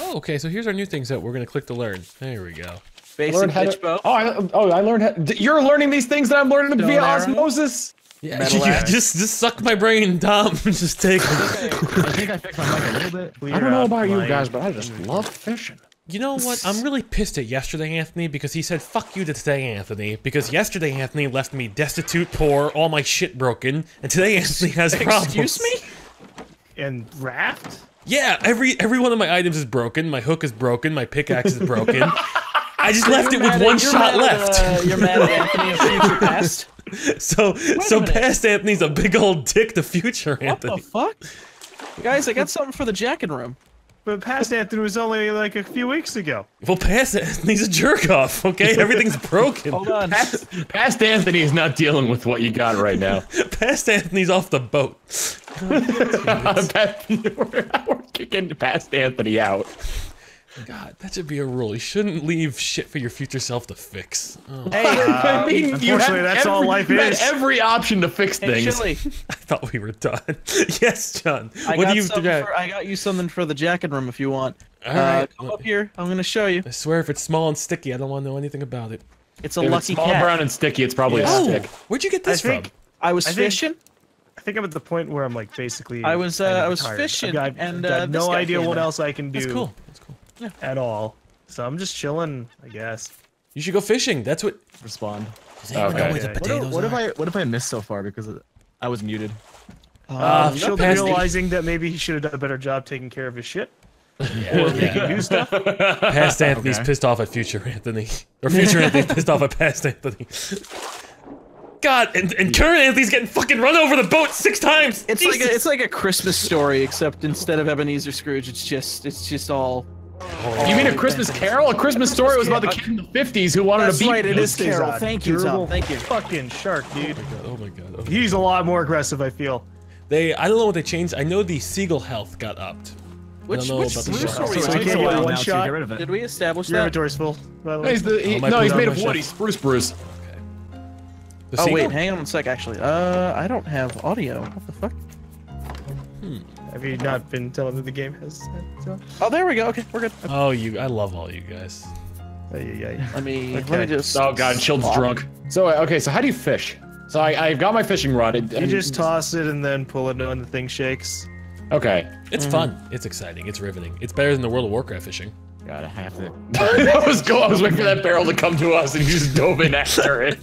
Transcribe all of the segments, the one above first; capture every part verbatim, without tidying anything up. Oh, okay, so here's our new things that we're going to click to learn. There we go. Basic pitch bow. Oh, I, oh, I learned how... You're learning these things that I'm learning via osmosis? Yeah, just just suck my brain, Tom. Just take it. I think I fixed my mic a little bit. Clear I don't know about you guys, but I just love fishing. You know what? I'm really pissed at yesterday, Anthony, because he said, fuck you to today, Anthony, because yesterday, Anthony left me destitute, poor, all my shit broken, and today, Anthony has problems. Excuse me? And Raft? Yeah, every every one of my items is broken. My hook is broken. My pickaxe is broken. I just left it with one shot left. You're mad at Anthony of future past. So, so past Anthony's a big old dick to future Anthony. What the fuck? Guys, I got something for the jacking room. But past Anthony was only like a few weeks ago. Well, past Anthony's a jerk off, okay? Everything's broken. Hold on. Past, past Anthony is not dealing with what you got right now. Past Anthony's off the boat. We're kicking past Anthony out. God, that should be a rule. You shouldn't leave shit for your future self to fix. Oh. Hey, uh, I mean, unfortunately, that's every, all life you is. You had every option to fix hey, things. Shirley. I thought we were done. Yes, John. I what do you do? For, I got you something for the jacket room if you want. All right, uh, come up here. I'm gonna show you. I swear, if it's small and sticky, I don't want to know anything about it. It's a if lucky it's small, cat. brown, and sticky. It's probably yeah. a stick. Oh, where'd you get this I from? Think, I was I fishing. Think, I think I'm at the point where I'm like basically. I was. Uh, I was tired. fishing, I've got, and uh, I've got no idea what else I can do. That's cool. That's cool. Yeah. At all, so I'm just chilling, I guess. You should go fishing. That's what. Respond. Does anyone okay. know where the potatoes what, what are? Have I? What have I missed so far? Because I was muted. Uh, uh no realizing me. that maybe he should have done a better job taking care of his shit. Yeah. Or making yeah. new stuff. Past Anthony's okay. pissed off at future Anthony, or future Anthony's pissed off at past Anthony. God, and, and current Anthony's getting fucking run over the boat six times. It's Jesus. like a, it's like a Christmas story, except instead of Ebenezer Scrooge, it's just it's just all. Oh, you mean A Christmas Carol? A Christmas Story was about the kid in the fifties who wanted to be. That's right, it is Carol. Thank you, Tom. Thank you. Fucking shark, dude. Oh my god. Oh my god. He's a lot more aggressive, I feel. They, I don't know what they changed. I know the seagull health got upped. Which, which story? So we can't get one shot. Get rid of it. Did we establish that? Your inventory's full. No, he's made of wood. He's spruce, spruce. Oh wait, hang on a sec. Actually, uh, I don't have audio. What the fuck? Hmm. Have you not been telling that the game has said? Oh, there we go. Okay, we're good. Okay. Oh, you! I love all you guys. Let me. Okay. Let me just. Oh god, Child's drunk. So okay, so how do you fish? So I, I've got my fishing rod. It, you I mean, just toss it and then pull it, and the thing shakes. Okay. It's mm. fun. It's exciting. It's riveting. It's better than the World of Warcraft fishing. God, I have to. I was going. I was waiting for that barrel to come to us, and you just dove in after it.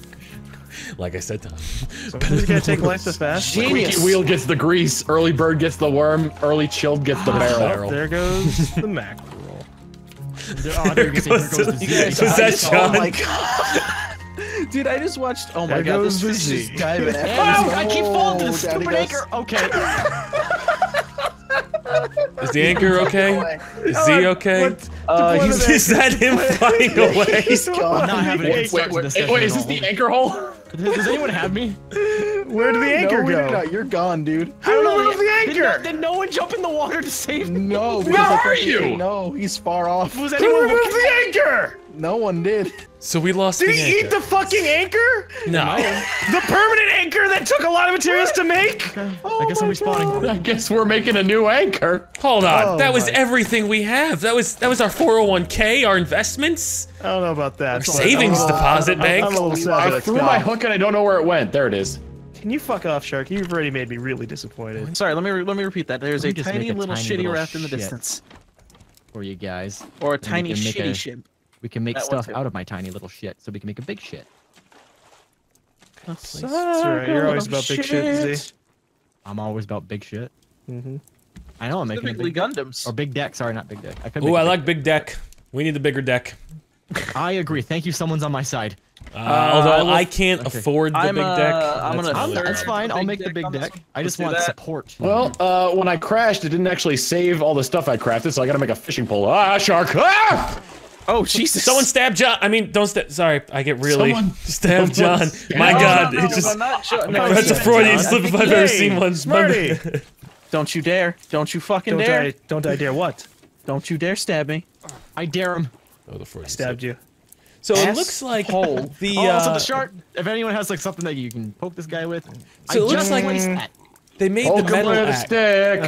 Like I said, Tom. So who's gonna take life so fast? Genius. Squeaky wheel gets the grease. Early bird gets the worm. Early chilled gets the barrel. There goes the mackerel. Oh, there goes that John? Oh my god, dude! I just watched. Oh my god, this fish is diving. Wow! I keep falling to the stupid anchor. Okay. Is the anchor okay? Is he okay? Uh, he's, is that him flying away? He's gone. Wait, wait, wait, wait, is this the anchor hole? Does anyone have me? Where did the anchor no, go? Not. You're gone, dude. I don't know where's the anchor. Did, did no one jump in the water to save him? No. Where are you? No, he's far off. Was anyone Who removed the anchor? No one did. So we lost did the anchor. Did he eat the fucking anchor? No. The permanent anchor that took a lot of materials to make? Okay. Oh I guess I'm respawning. I guess we're making a new anchor. Hold on. Oh that was my. everything we have. That was that was our four oh one K, our investments. I don't know about that. Our savings uh, deposit uh, bank. I'm, I'm a little sad I threw my hook and I don't know where it went. There it is. Can you fuck off, Shark? You've already made me really disappointed. Sorry, let me re let me repeat that. There's a tiny, a little tiny shitty little raft shit. in the distance. For you guys. Or a tiny shitty a, ship. We can make that stuff out of my tiny little shit, so we can make a big shit. That's right. You're always about shit. big shit, Z. I'm always about big shit. Mm-hmm. I know I'm making big Gundams. Or big deck. Sorry, not big deck. I Ooh, I big like deck. big deck. We need the bigger deck. I agree. Thank you. Someone's on my side. Uh, uh, although I can't okay. afford the I'm, big deck. Uh, I'm that's, gonna, that's fine. I'll make the big deck. I just want that. support. Well, uh, when I crashed, it didn't actually save all the stuff I crafted, so I gotta make a fishing pole. Ah, shark! Ah! Oh, Jesus. Someone stabbed John. I mean, don't stab. Sorry, I get really. Someone stabbed John. Stabbed My God. No, no, no, it's just. That's sure. no, a Freudian slip if I've ever seen one. Smarty. Don't you dare. Don't you fucking don't dare. I, don't I dare what? Don't you dare stab me. I dare him. Oh, the Freudian I stabbed slip. you. So S it looks like hole. the uh, oh, so the shark. If anyone has like something that you can poke this guy with, so I it looks like that. They made oh, the metal axe.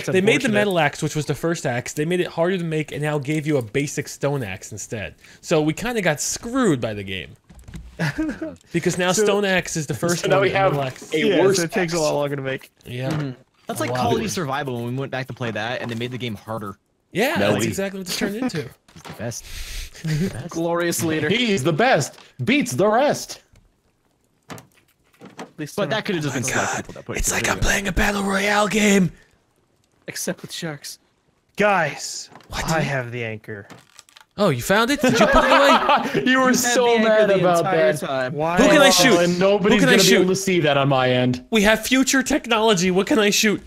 They made the metal axe, which was the first axe. They made it harder to make, and now gave you a basic stone axe instead. So we kind of got screwed by the game. Because now so, stone axe is the first. So now one we have axe. a yeah, worse. So it takes axe. a lot longer to make. Yeah, mm-hmm. that's like Call of Duty Survival when we went back to play that, and they made the game harder. Yeah, no, that's we. exactly what this turned into. He's the best. He's the best. Glorious leader. He's the best. Beats the rest. But that could have just been oh people that put It's it like I'm playing a battle royale game. Except with sharks. Guys, what? I have the anchor. Oh, you found it? Did you put it away? You were you so mad about that. Time. Why? Who can I shoot? And nobody's going to be able to see that on my end. We have future technology. What can I shoot?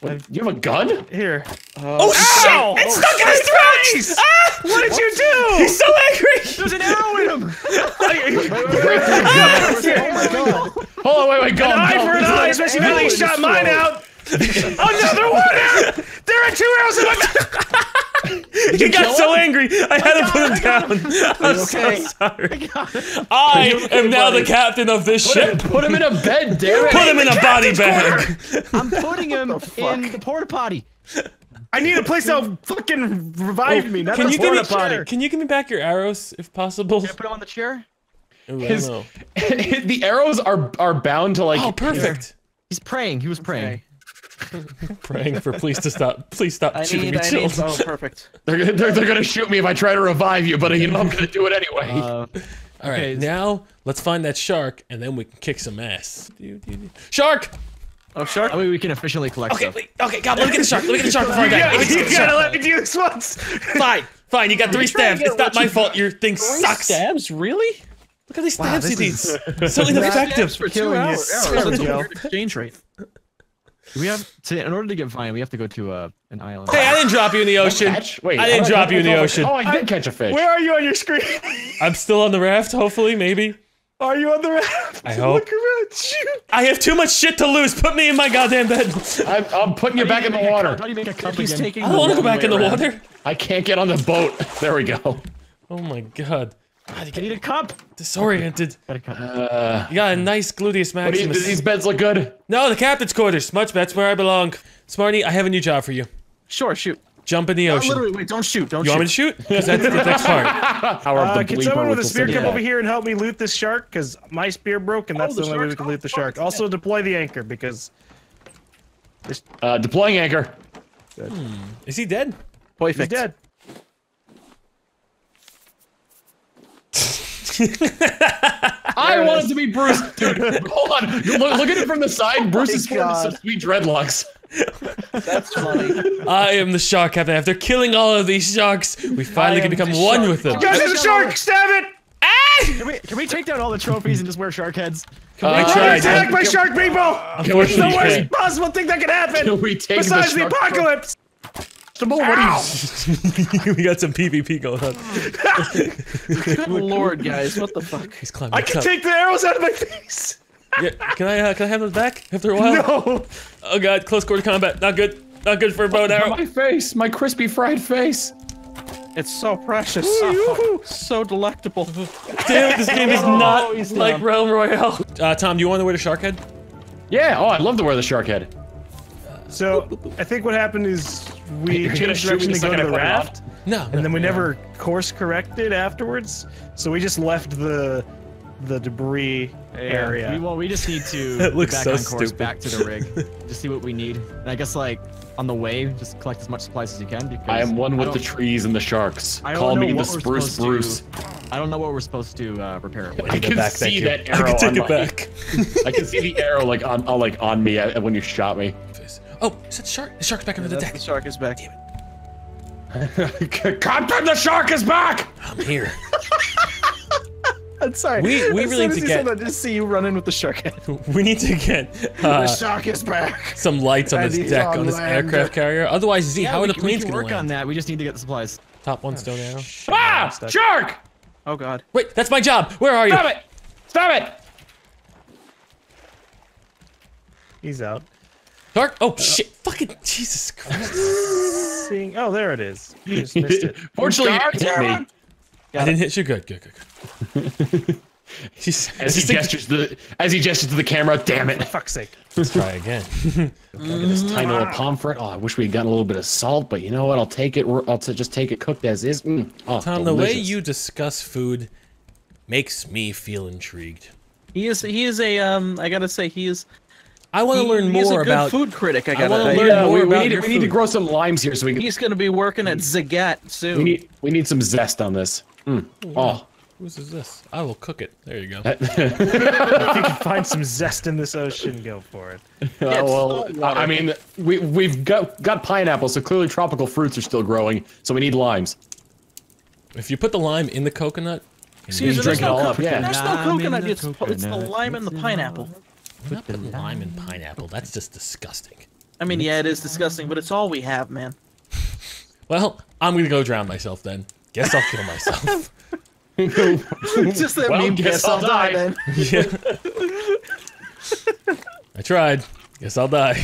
What? You have a gun? Here. Uh, oh, shit! Ow! It's oh, stuck in his throat! Ah! What did what? you do? He's so angry! There's an arrow in him! wait, wait, wait, wait. Ah, oh my god. Hold on, wait, wait, go! An eye for an eye, especially now he shot mine out! Another one out! There are two arrows in my He you got so him? angry, I had I to put him down. I'm okay? so sorry. I, I okay, am now buddy? the captain of this put ship. Him, put him in a bed, Derek. Put him in a body bag. Corner. I'm putting him the in the porta potty. I need a place that'll fucking revive oh, me. Not can, the you porta give me, potty. can you give me back your arrows, if possible? Can I put him on the chair? Ooh, His, the arrows are are bound to like. Oh, perfect. He's praying. He was praying. Praying for please to stop, please stop I shooting need, me, I need, Oh, perfect. They're, they're, they're gonna shoot me if I try to revive you, but you know I'm gonna do it anyway. Uh, All right, okay. now let's find that shark, and then we can kick some ass. Shark! Oh, shark! I mean, we can officially collect okay, stuff. Wait, okay, God, let me get the shark. Let me get the shark before I die. You, you gotta let me do this once. Fine, fine. You got three stabs. It's not my fault. Your thing three sucks. Stabs, really? Look at these wow, stabs he needs. So ineffective for two hours. That's a weird exchange rate. We have to, in order to get vine, we have to go to uh, an island. Hey, I didn't drop you in the ocean. Wait, I didn't I drop you in the ocean. Oh, I did I, catch a fish. Where are you on your screen? I'm still on the raft, hopefully, maybe. Are you on the raft? I hope. Look around, shoot. I have too much shit to lose. Put me in my goddamn bed. I'm, I'm putting you back in the water. How do you make a cup again? I don't want to go back in the water. I can't get on the boat. There we go. Oh my god. God, you need a cup. Disoriented. Got a cup. Uh, you got a nice gluteus maximus. Do these beds look good? No, the captain's quarters. Much, that's where I belong. Smarty, I have a new job for you. Sure, shoot. Jump in the no, ocean. Literally, wait, don't shoot. Don't you shoot. You want me to shoot? Because that's the next part. Uh, the can someone with a spear come over here and help me loot this shark? Because my spear broke, and that's oh, the, the only way we can loot the shark. Also, deploy the anchor because. Uh, deploying anchor. Hmm. Is he dead? Perfect. He's dead. I wanted to be Bruce, dude. Hold on, look, look at it from the side. Bruce oh is wearing some sweet dreadlocks. That's funny. I am the shark captain. After killing all of these sharks, we finally can become one shark. with them. Guys, there's a shark! Stab it! Can we, can we take down all the trophies and just wear shark heads? Can uh, we try attack my shark people? It's the worst possible thing that could happen. Can we take besides the, the apocalypse? What are you? We got some PvP going on. Good lord, guys, what the fuck? He's climbing. I can up. take the arrows out of my face. Yeah, can I? Uh, can I have those back after a while? No. Oh god, close quarter combat. Not good. Not good for a bow and arrow. My face, my crispy fried face. It's so precious. Ooh, so delectable. Damn, this game is not oh, like down. Realm Royale. Uh, Tom, do you want to wear the shark head? Yeah. Oh, I'd love to wear the shark head. So, I think what happened is we changed direction to go to the raft, no, and then we never course corrected afterwards, so we just left the the debris yeah, area. We, well, we just need to that looks back so on course, stupid. back to the rig, just see what we need, and I guess, like, on the way, just collect as much supplies as you can, because I am one with the trees and the sharks. Call me the Spruce Bruce. I don't know what we're supposed to uh, repair it with. I can see that arrow on I can take it back. I can see the arrow, like, on, like, on me when you shot me. Oh, is that shark? The shark's back under yeah, the deck. The shark is back. Damn it. Captain, the shark is back! I'm here. I'm sorry. We, we really need to get. I just see you running with the shark head. We need to get. Uh, the shark is back. Some lights on this and deck, on, on this aircraft carrier. Otherwise, Z, yeah, how are the can, planes going to work land? on that? We just need to get the supplies. Top one oh, stone arrow. Ah! Shark! Oh, God. Wait, that's my job. Where are you? Stop it! Stop it! He's out. Dark? Oh, shit. Fucking Jesus Christ. Oh, there it is. You just missed it. Fortunately, you hit me. Got I it. didn't hit you. Good, good, good, good. He's, as, he gestures the, as he gestures to the camera, damn it. For fuck's sake. Let's try again. Look at this tiny little pomfret. Oh, I wish we had gotten a little bit of salt, but you know what? I'll take it. I'll just take it cooked as is. Mm. Oh, Tom, delicious. The way you discuss food makes me feel intrigued. He is, he is a, um, I gotta say, he is... I want to learn more about food critic. I gotta learn yeah, more we, about we, need, your we food. need to grow some limes here, so we can. He's gonna be working at Zagat soon. We need, we need some zest on this. Mm. Oh, whose is this? I will cook it. There you go. If you can find some zest in this ocean, go for it. Uh, well, I mean, we we've got got pineapple, so clearly tropical fruits are still growing. So we need limes. If you put the lime in the coconut, see, you can drink it all up. Yeah, there's no coconut. It's the lime and the pineapple. Put the lime and pineapple. That's just disgusting. I mean, yeah, it is disgusting, but it's all we have, man. Well, I'm gonna go drown myself then. Guess I'll kill myself. Just that well, meme. Guess, guess I'll, I'll die. die then. Yeah. I tried. Guess I'll die.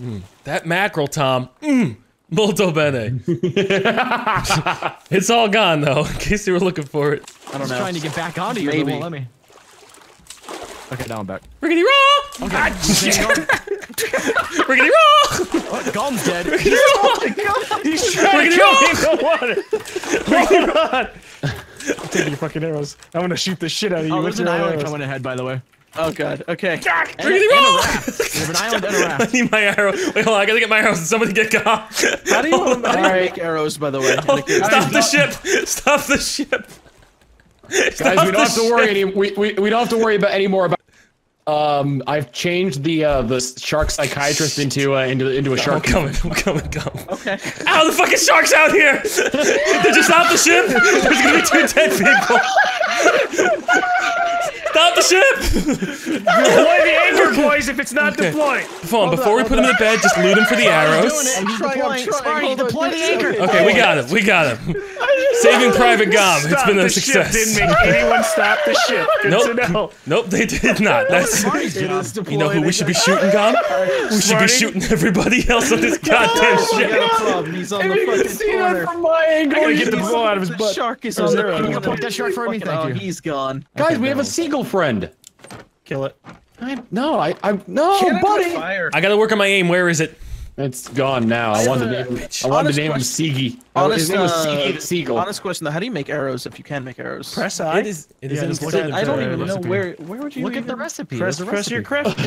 Mm. That mackerel, Tom. Mm. Molto bene. It's all gone though. In case you were looking for it. I don't know. I'm just trying to get back onto you. Maybe. Won't let me. Okay, now I'm back. Rickety roll! Okay. Rickety roll! Gon's dead. Rickety roll! He's trying to kill me in the water! Rickety roll! I'm taking your fucking arrows. I'm gonna shoot the shit out of you. Oh, there's an island coming ahead, by the way. Oh god, okay. Rickety roll! We have an island and a raft. I need my arrow. Wait, hold on, I gotta get my arrows. Somebody get caught. How do you oh, make arrows, by the way? Oh, stop the ship! Stop the ship! Guys, Stop we don't have to worry any. We, we we don't have to worry about any more about. Um, I've changed the uh the shark psychiatrist into uh into into a shark. I'm coming. I'm coming. Coming. Okay. Ow! The fucking sharks out here. They're just off the ship. There's gonna be two dead people. Stop the ship. Deploy the anchor, boys. If it's not okay. deployed. Hold on. Before we put him in bed, just loot him for the arrows. I'm trying. I'm trying. Deploy the anchor. Okay, we got him. We got him. Saving Private Gom. Stop it's been a success. Ship didn't make anyone stop the ship. Good nope. To know. Nope, they did not. That's it you know who we should be shooting, Gom? We should be shooting everybody else on this goddamn oh, ship. God. He's on the fucking corner. From my angle. I gotta get the ball out of his butt. The shark is on there. Can you pump that shark for me? Thank you. He's gone. Guys, we have a seagull friend. Kill it. I, no, I, I, no, buddy. I gotta work on my aim. Where is it? It's gone now. I wanted to name him Seagie. His name was Seagie the Seagull. Honest question though, how do you make arrows if you can make arrows? Press I. It is, it yeah, is inside I don't even know where, where would you Look at the recipe. Press, the press recipe. your craft.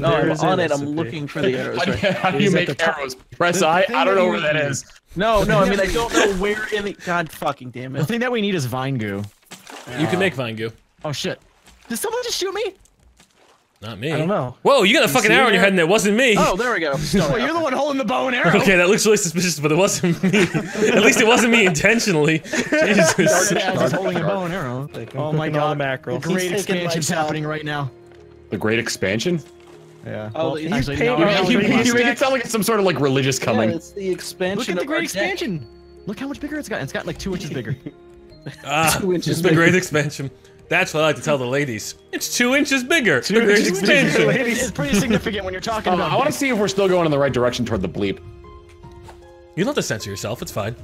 No, I'm on it. I'm looking for the arrows. Right how do you make arrows? Press I? I don't know where that is. No, no, I mean, I don't know where in it. God fucking damn it. The thing that we need is vine goo. You can make vine goo. Oh shit. Did someone just shoot me? Not me. I don't know. Whoa, you got a fucking arrow in your head and it wasn't me! Oh, there we go. Well, you're the one holding the bow and arrow! Okay, that looks really suspicious, but it wasn't me. At least it wasn't me intentionally. Jesus. He's holding a bow and arrow. Like, oh my god. Mackerel. The great expansion's happening right now. The great expansion? Yeah. Oh, well, he's actually, paying, no, you, you, you make it sound like it's some sort of like religious coming. Yeah, it's the expansion. Look at the great expansion! Deck. Look how much bigger it's got. It's got like two inches bigger. Ah, two inches bigger. The great expansion. That's what I like to tell the ladies. It's two inches bigger. Two inches expansion. It's pretty significant when you're talking um, about. I want to see if we're still going in the right direction toward the bleep. You don't have to censor yourself. It's fine.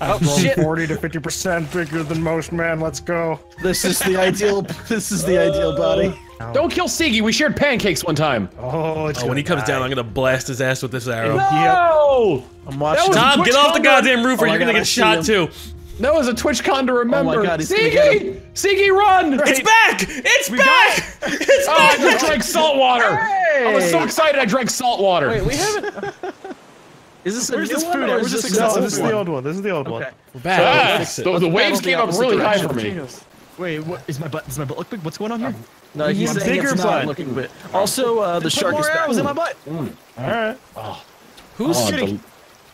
I'm forty to fifty percent bigger than most men. Let's go. This is the ideal. This is the ideal body. Oh. Don't kill Seagie. We shared pancakes one time. Oh, it's oh when he comes die. down, I'm gonna blast his ass with this arrow. No! Yep. I'm watching. Tom, get off the goddamn roof, or oh, you're God, gonna get I shot too. That was a TwitchCon to remember. Oh my god, Seagie! Seagie, run! Right. It's back! It's we back! It. It's oh, back! I just drank salt water! Hey. I was so excited I drank salt water. Wait, we haven't... Is this Where's a new this one? Or is this, no, this is the old one. This is the old okay. one. We're back. Ah, we'll so the waves came up really high for me. Wait, what is my butt? Does my butt look big? What's going on here? No, he's a bigger butt. Looking bit. Also, uh, the shark is back. in my butt. Mm. Alright. Oh. Who's oh, shooting?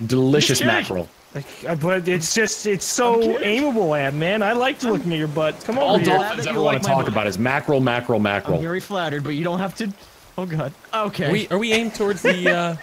Delicious mackerel. Like, but it's just, it's so aimable, ad, man. I liked looking I'm, at your butt. Come on, all dolphins ever want to talk about is mackerel, mackerel, mackerel. I'm very flattered, but you don't have to. Oh god. Okay. We, are we aimed towards the? Uh...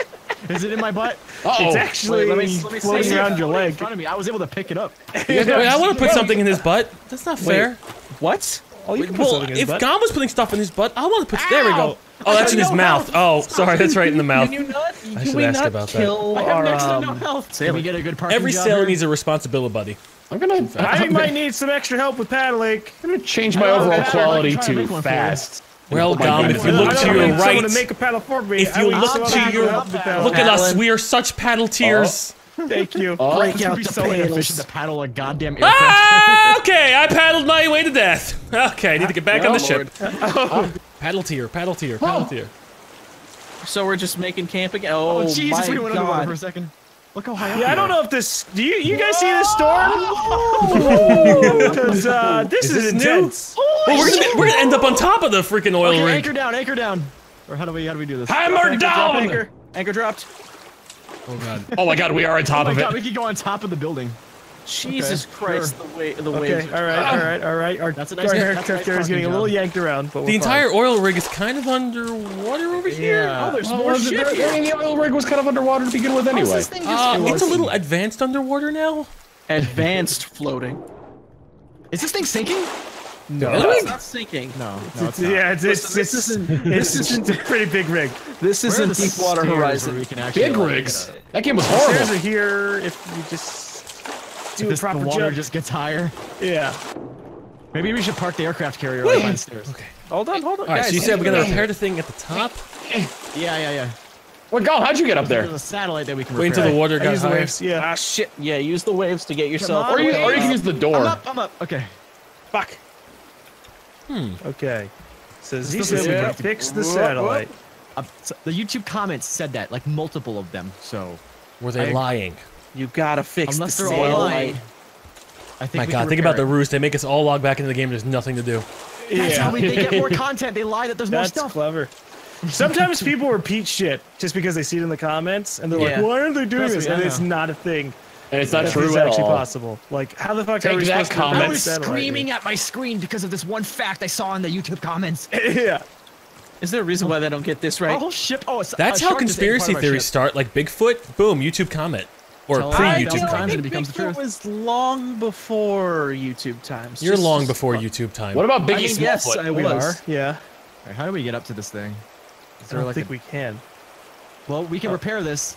Is it in my butt? Uh oh. It's actually Wait, let me, let me floating see around your leg. In front of me. I was able to pick it up. Wait, I want to put something in his butt. That's not fair. Wait, what? Oh, you Wait, can put well, something in his butt. If Gom was putting stuff in his butt, I want to put. Ow! There we go. Oh, that's in his no mouth. Health. Oh, sorry, that's right in the mouth. Can you not, can I should we ask not about kill that. Our, I have next to no health. Can we get a good parking Every sailor job needs a responsibility buddy. I'm gonna. I might gonna, need some extra help with paddling. I'm gonna change my overall know, quality like to, to fast. Well, Dom, if you look to your right, to make a paddle for me. If you look to your look at us, we are such paddle tears. Thank you. Oh, break out the so paddles to paddle a goddamn aircraft. Ah, okay, I paddled my way to death. Okay, I need to get back oh, on the Lord. ship. Oh. Paddle tier, paddle tier, paddle oh. tier. So we're just making camp again? Oh, oh Jesus, my we went underwater for a second. Look how high yeah, up Yeah, I don't know if this- do you, you guys see this storm? Because, uh, this is, is this intense. New? Well, we're gonna, we're gonna end up on top of the freaking oil okay, rig. Anchor down, anchor down. Or how do we, how do we do this? Hammer down! Anchor, anchor dropped. Oh god. Oh my god, we are on top oh of it. God, we could go on top of the building. Jesus okay. Christ, sure. the, way, the waves. Okay, alright, alright, alright. Our, that's a nice, our aircraft is getting job. a little yanked around. But the entire fine. oil rig is kind of underwater over yeah. here. Oh, there's well, more shit there, here. I mean, the oil rig was kind of underwater to begin with anyway. This thing uh, it's a little advanced underwater now. Advanced floating. Is this thing sinking? No, no, it's not sinking. No, no it's not. Yeah, it's, it's, it's, this isn't. This isn't a pretty big rig. This isn't Deepwater Horizon. We can actually big rigs. Like, uh, that game was horrible. Stairs are here. If you just do a proper job, the water just gets higher. Yeah. Maybe we should park the aircraft carrier right by the stairs. Okay. Hold on, hold on. All right, guys, so you said we're gonna repair the thing at the top. Yeah, yeah, yeah. What God? How'd you get up there? There's a satellite that we can repair. Wait until the water got higher. Yeah. Ah, shit. Yeah, use the waves to get yourself. Or you, or you can use the door. I'm up. I'm up. Okay. Fuck. Hmm. Okay. So Z said we can fix the satellite. Uh, so the YouTube comments said that, like multiple of them. So were they I, lying? You gotta fix Unless the satellite. I think My God, think about it. the ruse. They make us all log back into the game. There's nothing to do. Yeah. That's how we, they get more content. They lie that there's That's more stuff. That's clever. Sometimes people repeat shit just because they see it in the comments, and they're yeah. like, "Why are they doing Trust this?" Me, and it's not a thing. And it's not true at all. It's actually possible. Like, how the fuck Take are we that supposed to I was screaming at my screen because of this one fact I saw in the YouTube comments. Yeah. Is there a reason why they don't get this right? Oh, ship. Oh, it's That's how conspiracy theories start. Like Bigfoot, boom, YouTube comment. Or pre-YouTube comment. I think Bigfoot was long before YouTube times. You're long before YouTube time. What about Biggie Smallfoot? Yes, I was. Yeah. How do we get up to this thing? I don't think we can. Well, we can repair this.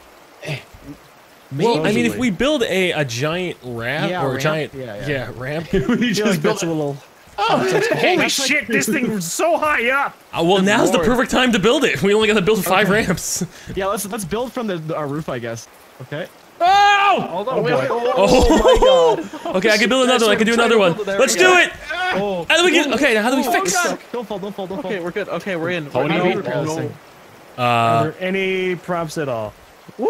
Maybe. Well, I mean, if we build a a giant ramp yeah, or ramp. a giant yeah, yeah. yeah ramp, we just like build a little. Oh, oh holy like, shit! This thing was so high up. Uh, well, Good now's Lord. the perfect time to build it. We only got to build five okay. ramps. Yeah, let's let's build from the, the our roof, I guess. Okay. Oh! Hold on, oh, wait, wait, oh, oh, oh my God! Okay, I can build another. one. I can do another one. Let's do it. Oh. How do we get? Okay, now how do we oh, fix? God. Don't fall! Don't fall! Don't fall! Okay, we're good. Okay, we're in. How do we repair this thing? Uh, Are there any prompts at all? Woo!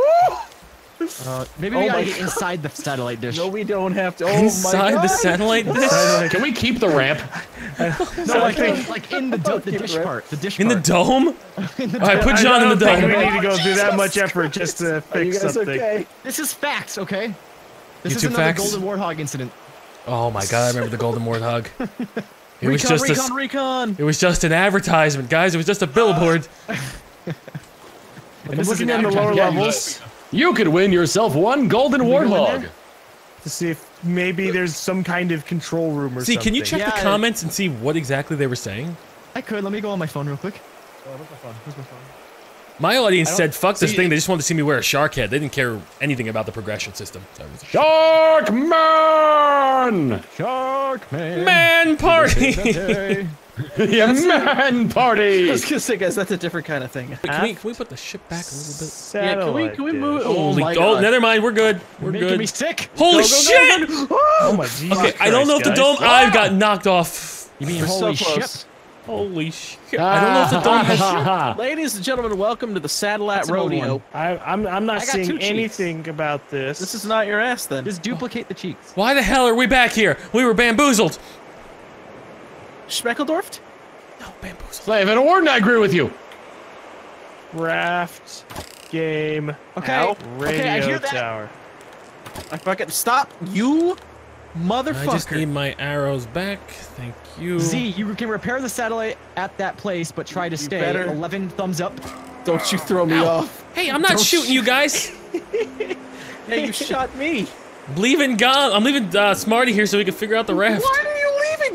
Uh, maybe oh we gotta get inside the satellite dish. No, we don't have to. Oh inside my God. the satellite dish? Can we keep the ramp? no, so like, like, like in the, do the dish ramp. part. The dish in part. the dome? Alright, put John in the dome. I don't think we need to go oh, through Jesus that much effort Christ. just to fix something. Okay? This is facts, okay? This YouTube is another facts? Golden Warthog incident. Oh my God, I remember the Golden Warthog. It recon, was just recon, a, recon! It was just an advertisement, guys. It was just a billboard. And this looking in the lower levels. You could win yourself one golden warthog. To see if maybe there's some kind of control room or see, something. See, can you check yeah, the comments and see what exactly they were saying? I could. Let me go on my phone real quick. Oh, where's my phone? Where's my phone? My audience said, "Fuck this thing." They just wanted to see me wear a shark head. They didn't care anything about the progression system. Shark man. Shark man. Man party. Yeah, man party! I was gonna say, guys, that's a different kind of thing. Wait, can, we, can we put the ship back a little bit? Satellite yeah, can we, can we move it? Holy, oh, oh, never mind, we're good. We're You're good. Me sick. Holy go, go, shit! Go, go, go. Oh my Jesus. Okay, Christ, I don't know if the dome. Wow. I've got knocked off. You mean, holy so shit? Holy shit. Ah, I don't know if the dome has. Ah, ladies and gentlemen, welcome to the satellite that's rodeo. I, I'm, I'm not seeing anything about this. This is not your ass, then. Just duplicate oh. the cheeks. Why the hell are we back here? We were bamboozled. Schmeckeldorfed? No, bamboozled. Slavin Warden, I agree with you. Raft game. Okay. Out. Radio okay, I hear that. tower. I fucking stop you, motherfucker. I just need my arrows back. Thank you. Z, you can repair the satellite at that place, but try to you stay. Better. Eleven thumbs up. Don't you throw me Ow. off. Hey, I'm not Don't shooting you guys. Yeah, you shot me. I'm leaving God. I'm leaving uh, Smarty here so we can figure out the raft. What?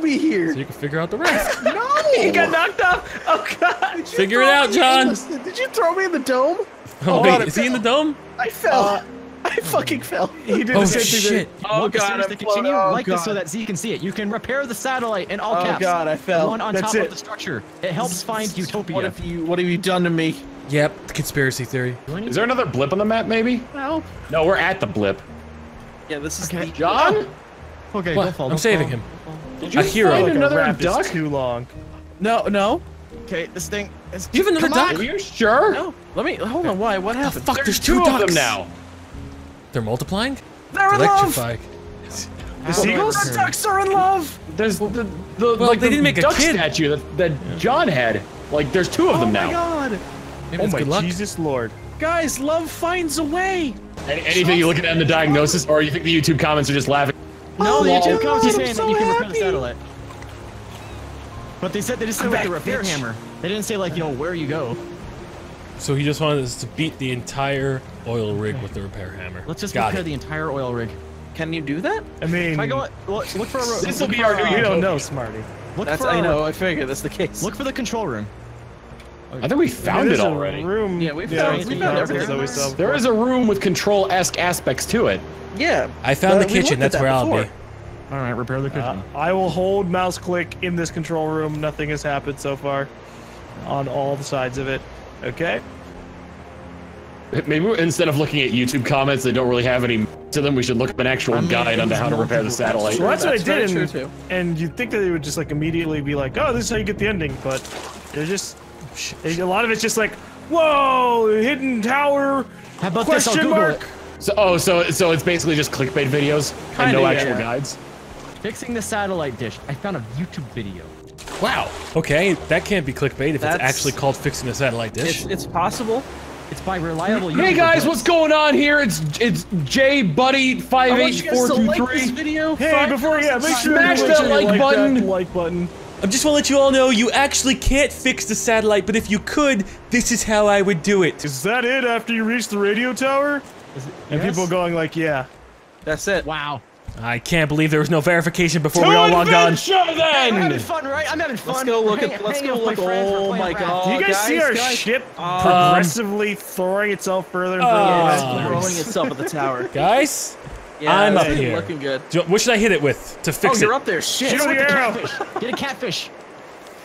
leave me here. So you can figure out the rest. No! He got knocked off. Oh God! Figure it out, John. Did you throw me in the dome? Oh, oh wait, God, is he in the dome? I fell. Uh, I fucking fell. He didn't oh shit! The... Oh want God! To continue? Oh, like God. This so that Z can see it. You can repair the satellite in all caps. Oh God! I fell. The one on That's top it. Of the structure. It helps find Utopia. What have you? What have you done to me? Yep, conspiracy theory. Is there another blip on the map? Maybe. No. No, we're at the blip. Yeah, this is okay. The... John. Okay, what? Go fall. I'm go saving fall. Him. Did you a hero. Find like another duck? Too long. No, no. Okay, this thing. Is... You have another Come duck? On. Are you sure? No. Let me. Hold on. Why? What happened? The fuck, there's, there's two, two ducks. Of them now. They're multiplying? They're in love! The seagulls? The ducks are in love! There's the, the, the well, like they the didn't make a duck kid. Statue that, that yeah. John had. Like, there's two of them now. Oh my now. God! Maybe oh my good luck. Jesus Lord. Guys, love finds a way! Any, anything you look at in the diagnosis, or you think the YouTube comments are just laughing? No, oh, the YouTube comments are saying so that you can happy. Repair the satellite. But they said they just said with the repair bitch. Hammer. They didn't say like, yo, where you go. So he just wanted us to beat the entire oil rig okay. with the repair hammer. Let's just Got repair it. The entire oil rig. Can you do that? I mean, if I go, look, look for a road. This will be our new. You don't know, Smarty. Look that's, for I know. I figured that's the case. Look for the control room. I think we found yeah, it already. Room. Yeah, we found, yeah, we found everything. There is a room with control-esque aspects to it. Yeah. I found the kitchen. That's that where before. I'll be. All right, repair the kitchen. Uh, I will hold mouse click in this control room. Nothing has happened so far, on all the sides of it. Okay. Maybe instead of looking at YouTube comments that don't really have any to them, we should look up an actual I mean, guide on how to repair the satellite. Well, that's, that's what I did, and, and you'd think that they would just like immediately be like, oh, this is how you get the ending, but they're just, a lot of it's just like, whoa, hidden tower, how about question this? I'll mark. So, oh, so, so it's basically just clickbait videos Kinda, and no yeah, actual yeah. guides? Fixing the satellite dish. I found a YouTube video. Wow. Okay, that can't be clickbait if that's, it's actually called fixing a satellite dish. It's, it's possible. It's by reliable. Hey guys, what's going on here? It's it's J Buddy five H four two three. Video. Hey, five, before yeah, make sure smash that like, like button. That like button. I just want to let you all know you actually can't fix the satellite, but if you could, this is how I would do it. Is that it? After you reach the radio tower, is it, and yes? people going like, yeah, that's it. Wow. I can't believe there was no verification before to we all logged on. Then. I'm having fun, right? I'm having fun. Let's go look at. Let's go look. Oh my God! Do you guys, guys see our guys? ship um, progressively throwing itself further and further? Throwing nice. itself at the tower. Guys, yeah, I'm up here. Looking good. You, what should I hit it with to fix oh, it? Oh, you're up there. Shit! Shoot the arrow. Get a catfish.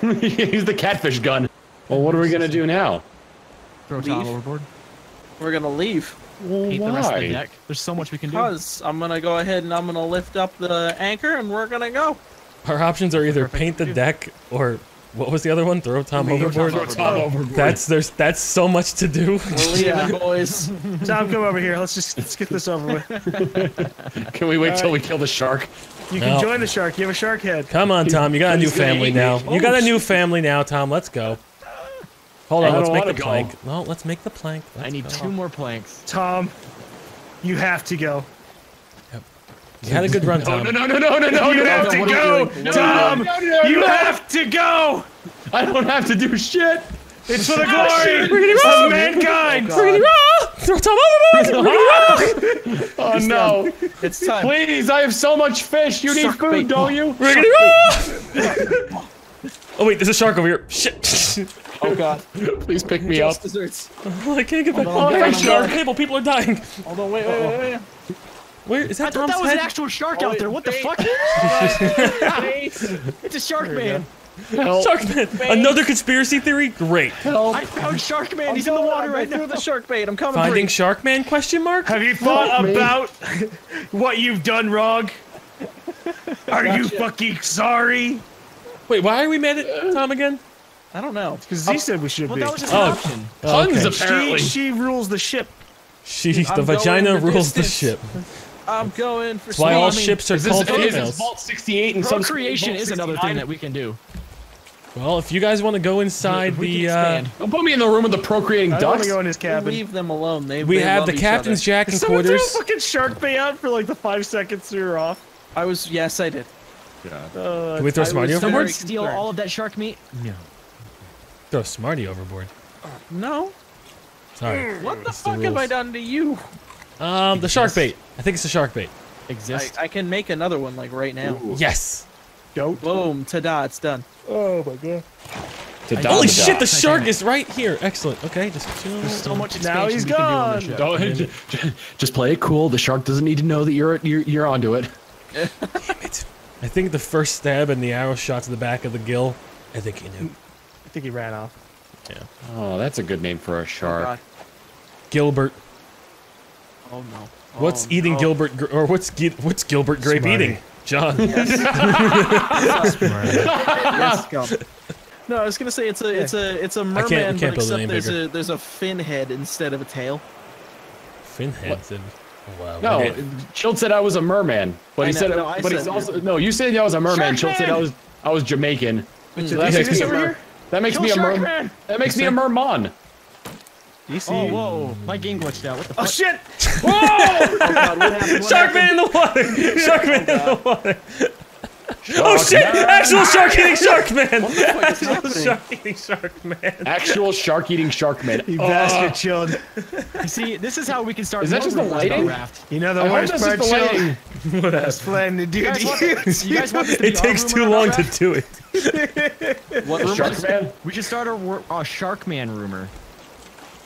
Use the catfish gun. Well, what are we gonna do now? Throw Tom overboard. We're gonna leave. Well, why? The rest of the deck. There's so much we can because do. Because I'm gonna go ahead and I'm gonna lift up the anchor and we're gonna go. Our options are either Perfect. paint the deck or what was the other one? Throw Tom Leave overboard. Tom overboard. Tom overboard. That's there's that's so much to do. We're leaving, yeah. boys. Tom, come over here. Let's just let's get this over with. Can we wait All till right. we kill the shark? You no. can join the shark. You have a shark head. Come on, Tom. You got a new family now. Oh, you got a new family now, Tom. Let's go. Hold on, let's make the plank. No, let's make the plank. I need two more planks. Tom, you have to go. Yep. You had a good run, Tom. No, no, no, no, no, no, you have to go, Tom! You have to go! I don't have to do shit! It's for the glory of mankind! Riggedy roll! Throw Tom overboard! Riggedy roll! Oh no. It's time. Please, I have so much fish! You need food, don't you? Riggedy roll! Oh wait, there's a shark over here. Shit. Oh God. Please pick me Just up. Desserts. Oh, I can't get back. Oh, there's a shark. People, people are dying. Hold on, wait, wait, wait, wait. Where is that? I thought that was head? an actual shark oh, out there. What bait. the fuck? It's a shark man. Shark man. Another conspiracy theory? Great. Help. I found shark man. I'm He's in the water right now. The shark bait. I'm coming. Finding shark man? Question mark. Have you thought Help about me. what you've done wrong? Are gotcha. you fucking sorry? Wait, why are we mad at Tom again? I don't know. Because Z said we should well, be. Well, that was just an oh. option. Puns, okay. apparently. She, she rules the ship. She, Dude, the vagina rules the ship. I'm going for That's why all I mean, ships are called females. This Vault sixty-eight and Procreation some is another thing that we can do. Well, if you guys want to go inside the, uh... Don't put me in the room with the procreating ducks. I want to go in his cabin. Leave them alone. They, we they have the captain's jack and quarters. Someone threw a fucking shark bait out for like the five seconds we were off. I was, yes, I did. Uh, Can we throw I Smarty overboard? Steal all of that shark meat? No. Throw Smarty overboard. Uh, no. Sorry. What the fuck have I done to you? Um, the shark bait. I think it's the shark bait. Exist. I, I can make another one like right now. Ooh. Yes. Goat. Boom. Ta-da. It's done. Oh my god. Ta-da, Holy ta-da. shit, the shark is right here. Excellent. Okay, just chill. There's so much now he's gone. Don't, just play it cool. The shark doesn't need to know that you're you're, you're onto it. Damn it. I think the first stab and the arrow shot to the back of the gill. I think he knew. I think he ran off. Yeah. Oh, that's a good name for a shark. Oh, Gilbert. Oh no. Oh, what's eating no. Gilbert or what's what's Gilbert Grape Smarty. eating? John. Yes. yes, go. No, I was gonna say it's a it's a it's a merman, but except there's bigger. a there's a fin head instead of a tail. Fin head. Wow. No, okay. Chilt said I was a merman, but he said, no, but said he's also no. You said I was a merman. Chilt said I was I was Jamaican. Wait, so that, makes me a mer that makes Kill me a mer man. That makes me a merman. D C. Oh, whoa. My game glitched out. What the fuck? Oh, shit! Whoa! oh, God, what happened? What shark happened? man in the water! Shark oh, man God. in the water! Shark oh, shit! Man. Actual shark eating shark man! What the fuck is Actual shark eating shark man. Actual shark eating shark man. You oh. bastard, Chilled. You see, this is how we can start. Is that just the lighting? Raft. You know the I worst part, Chilled? What else? Plan to do you guys want, you guys want this to be It takes too long to do it. What shark man? We should start a shark man rumor.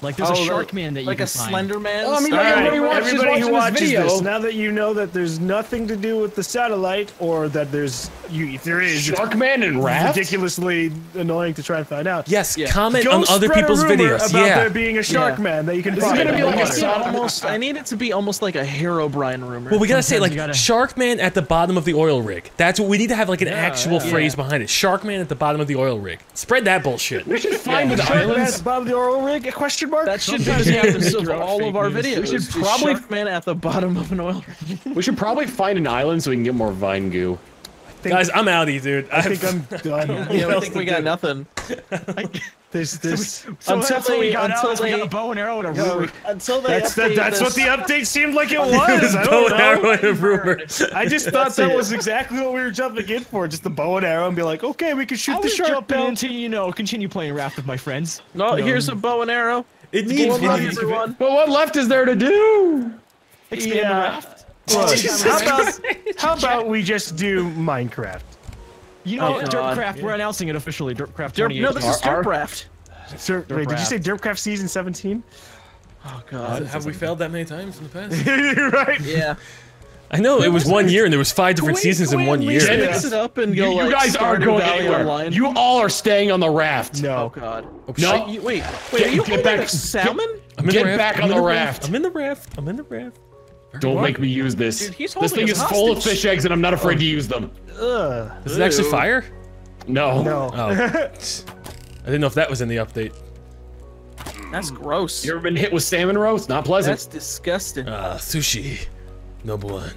Like there's oh, a shark man that you like can find. Like a slender man? Well, I mean, like, right. everybody, watches, everybody who watches this, video, this, now that you know that there's nothing to do with the satellite, or that there's, you, there is shark man and Raft? Ridiculously annoying to try and find out. Yes, yeah. comment Go on other people's videos. About yeah. there being a shark yeah. man that you can this find. Is gonna be like a almost, I need it to be almost like a Herobrine rumor. Well, we gotta Sometimes say like gotta... shark man at the bottom of the oil rig. That's what we need to have like an yeah, actual yeah. phrase yeah. behind it. Shark man at the bottom of the oil rig. Spread that bullshit. We should find the islands at the bottom of the oil rig. A question. Mark? That should be the evidence of all of our videos. We should probably man at the bottom of an oil rig. We should probably find an island so we can get more vine goo. Think, Guys, I'm outie, dude. I, I think I'm done. I yeah, I think we got do. nothing. There's this. So until they, we got, until they, we got a bow and arrow and a rumor. Until they that's the, that's what the update seemed like it was. I don't bow know. And arrow and rumor. I just thought that it. was exactly what we were jumping in for. Just the bow and arrow and be like, okay, we can shoot I'll the shark. Jump into you know, continue playing Raft with my friends. No, no. Here's a bow and arrow. It needs one left, everyone. But what left is there to do? Expand yeah. the Raft. Look, how, about, how about we just do Minecraft? You know, oh, Derpcraft, yeah. we're announcing it officially. Derpcraft twenty eighteen. No, this is Derpcraft. Derp, Derp wait, did you say Derpcraft season seventeen? Oh, God. Uh, have we failed that many times in the past? You're right. Yeah. I know, wait, it was one year and there was five different wait, seasons wait, in one year. Yeah. Mix it up and go, you, you like, guys aren't going anywhere. Online. You all are staying on the raft. No. Oh, God. Oh, no. Shit. Wait, wait, get, are you get back, salmon? Get, get back on the raft. I'm in the raft. I'm in the raft. Don't what? make me use this. Dude, this thing is hostage. full of fish eggs and I'm not afraid oh. to use them. Ugh. Is it actually fire? No. No. Oh. I didn't know if that was in the update. That's gross. You ever been hit with salmon roast? Not pleasant. That's disgusting. Ah, uh, sushi. No bueno.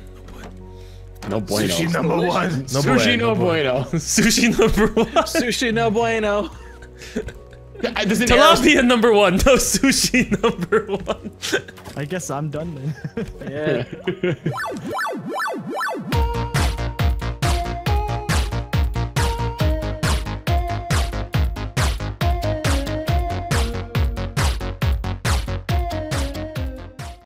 No bueno. Sushi number one. No sushi no bueno. Sushi number one. Sushi no bueno. Tilapia number one, no sushi number one. I guess I'm done then. Yeah.